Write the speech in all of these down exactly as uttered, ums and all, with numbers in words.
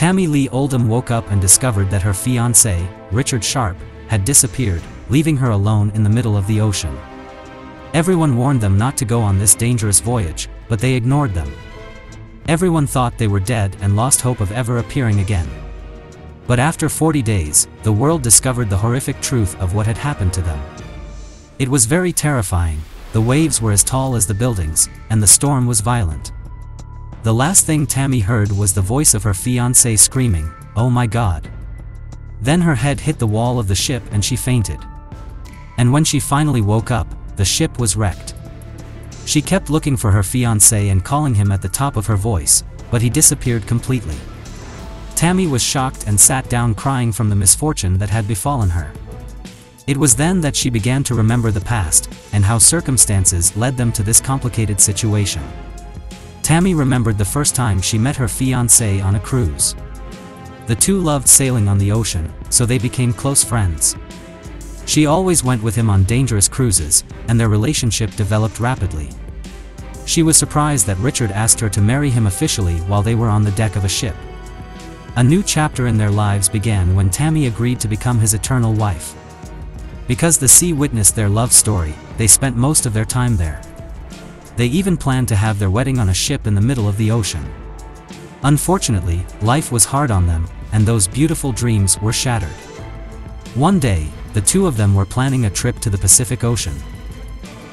Tami Lee Oldham woke up and discovered that her fiancé, Richard Sharp, had disappeared, leaving her alone in the middle of the ocean. Everyone warned them not to go on this dangerous voyage, but they ignored them. Everyone thought they were dead and lost hope of ever appearing again. But after forty days, the world discovered the horrific truth of what had happened to them. It was very terrifying. The waves were as tall as the buildings, and the storm was violent. The last thing Tami heard was the voice of her fiancé screaming, "Oh my God." Then her head hit the wall of the ship and she fainted. And when she finally woke up, the ship was wrecked. She kept looking for her fiancé and calling him at the top of her voice, but he disappeared completely. Tami was shocked and sat down crying from the misfortune that had befallen her. It was then that she began to remember the past, and how circumstances led them to this complicated situation. Tami remembered the first time she met her fiancé on a cruise. The two loved sailing on the ocean, so they became close friends. She always went with him on dangerous cruises, and their relationship developed rapidly. She was surprised that Richard asked her to marry him officially while they were on the deck of a ship. A new chapter in their lives began when Tami agreed to become his eternal wife. Because the sea witnessed their love story, they spent most of their time there. They even planned to have their wedding on a ship in the middle of the ocean. Unfortunately, life was hard on them, and those beautiful dreams were shattered. One day, the two of them were planning a trip to the Pacific Ocean.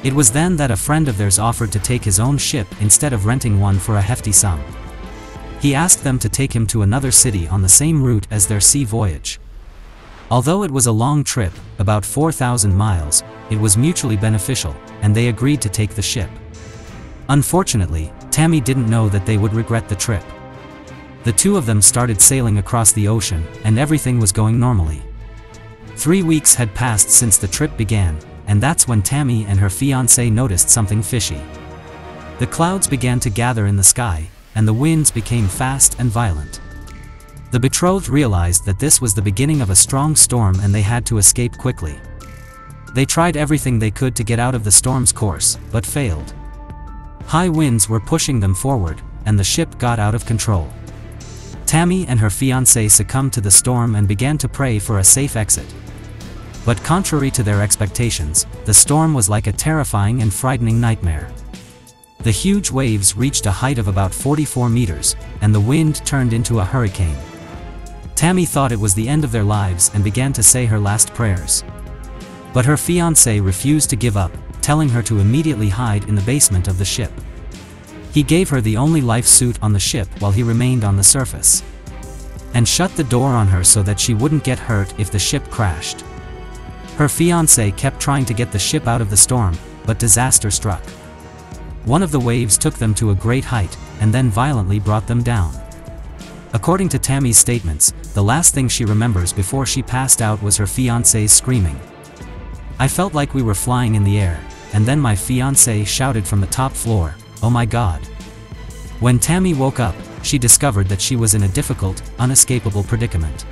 It was then that a friend of theirs offered to take his own ship instead of renting one for a hefty sum. He asked them to take him to another city on the same route as their sea voyage. Although it was a long trip, about four thousand miles, it was mutually beneficial, and they agreed to take the ship. Unfortunately, Tami didn't know that they would regret the trip. The two of them started sailing across the ocean, and everything was going normally. Three weeks had passed since the trip began, and that's when Tami and her fiancé noticed something fishy. The clouds began to gather in the sky, and the winds became fast and violent. The betrothed realized that this was the beginning of a strong storm and they had to escape quickly. They tried everything they could to get out of the storm's course, but failed. High winds were pushing them forward, and the ship got out of control. Tami and her fiancé succumbed to the storm and began to pray for a safe exit. But contrary to their expectations, the storm was like a terrifying and frightening nightmare. The huge waves reached a height of about forty-four meters, and the wind turned into a hurricane. Tami thought it was the end of their lives and began to say her last prayers. But her fiancé refused to give up, telling her to immediately hide in the basement of the ship. He gave her the only life suit on the ship while he remained on the surface. And shut the door on her so that she wouldn't get hurt if the ship crashed. Her fiancé kept trying to get the ship out of the storm, but disaster struck. One of the waves took them to a great height, and then violently brought them down. According to Tami's statements, the last thing she remembers before she passed out was her fiancé's screaming. "I felt like we were flying in the air, and then my fiancé shouted from the top floor, 'Oh my God.'" When Tami woke up, she discovered that she was in a difficult, unescapable predicament.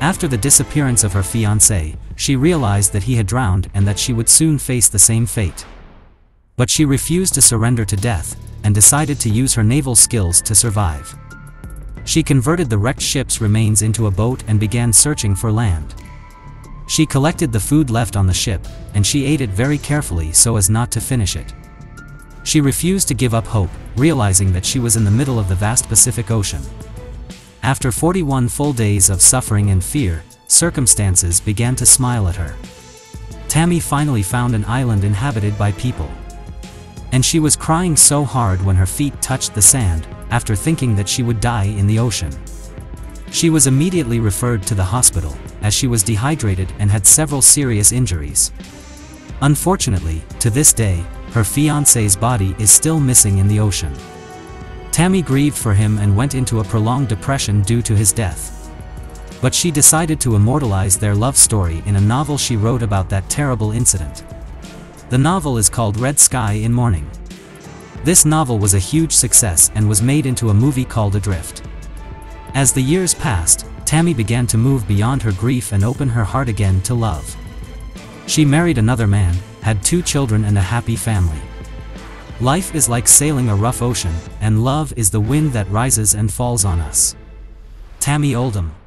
After the disappearance of her fiancé, she realized that he had drowned and that she would soon face the same fate. But she refused to surrender to death, and decided to use her naval skills to survive. She converted the wrecked ship's remains into a boat and began searching for land. She collected the food left on the ship, and she ate it very carefully so as not to finish it. She refused to give up hope, realizing that she was in the middle of the vast Pacific Ocean. After forty-one full days of suffering and fear, circumstances began to smile at her. Tami finally found an island inhabited by people. And she was crying so hard when her feet touched the sand, after thinking that she would die in the ocean. She was immediately referred to the hospital, as she was dehydrated and had several serious injuries. Unfortunately, to this day, her fiancé's body is still missing in the ocean. Tami grieved for him and went into a prolonged depression due to his death. But she decided to immortalize their love story in a novel she wrote about that terrible incident. The novel is called Red Sky in Mourning. This novel was a huge success and was made into a movie called Adrift. As the years passed, Tami began to move beyond her grief and open her heart again to love. She married another man, had two children and a happy family. Life is like sailing a rough ocean, and love is the wind that rises and falls on us. Tami Oldham.